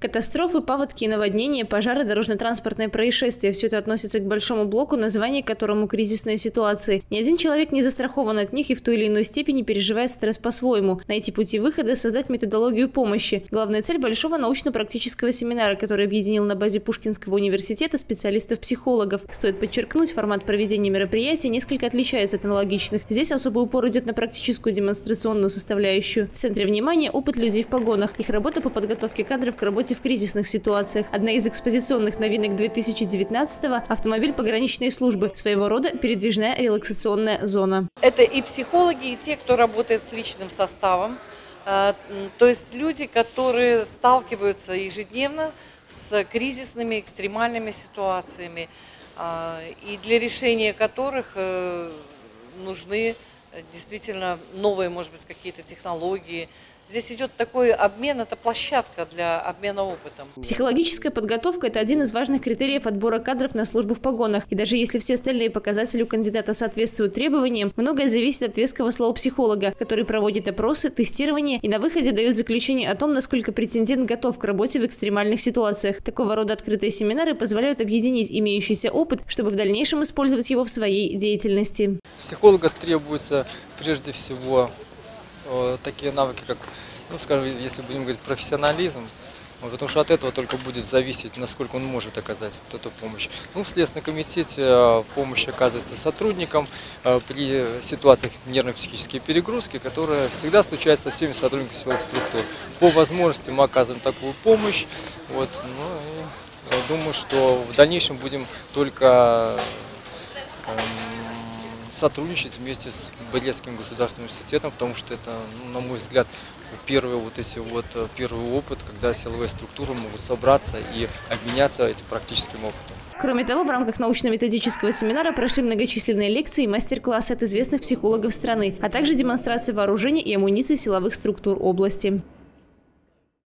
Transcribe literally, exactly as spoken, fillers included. Катастрофы, паводки, наводнения, пожары, дорожно-транспортные происшествия – все это относится к большому блоку, название которому кризисные ситуации. Ни один человек не застрахован от них и в той или иной степени переживает стресс по-своему. Найти пути выхода, создать методологию помощи – главная цель большого научно-практического семинара, который объединил на базе Пушкинского университета специалистов-психологов. Стоит подчеркнуть, формат проведения мероприятий несколько отличается от аналогичных. Здесь особый упор идет на практическую демонстрационную составляющую. В центре внимания – опыт людей в погонах, их работа по подготовке кадров к работе в кризисных ситуациях. Одна из экспозиционных новинок две тысячи девятнадцатого – автомобиль пограничной службы, своего рода передвижная релаксационная зона. Это и психологи, и те, кто работает с личным составом, то есть люди, которые сталкиваются ежедневно с кризисными, экстремальными ситуациями, и для решения которых нужны действительно новые, может быть, какие-то технологии. Здесь идет такой обмен, это площадка для обмена опытом. Психологическая подготовка – это один из важных критериев отбора кадров на службу в погонах. И даже если все остальные показатели у кандидата соответствуют требованиям, многое зависит от веского слова психолога, который проводит опросы, тестирование и на выходе дает заключение о том, насколько претендент готов к работе в экстремальных ситуациях. Такого рода открытые семинары позволяют объединить имеющийся опыт, чтобы в дальнейшем использовать его в своей деятельности. Психолога требуется прежде всего такие навыки, как, ну, скажем, если будем говорить, профессионализм, потому что от этого только будет зависеть, насколько он может оказать вот эту помощь. Ну, в Следственном комитете помощь оказывается сотрудникам при ситуациях нервно-психические перегрузки, которые всегда случаются со всеми сотрудниками силовых структур. По возможности мы оказываем такую помощь. Вот, ну, я думаю, что в дальнейшем будем только, скажем, сотрудничать вместе с Брестским государственным университетом, потому что это, на мой взгляд, первый, вот эти вот, первый опыт, когда силовые структуры могут собраться и обменяться этим практическим опытом. Кроме того, в рамках научно-методического семинара прошли многочисленные лекции и мастер-классы от известных психологов страны, а также демонстрации вооружений и амуниции силовых структур области.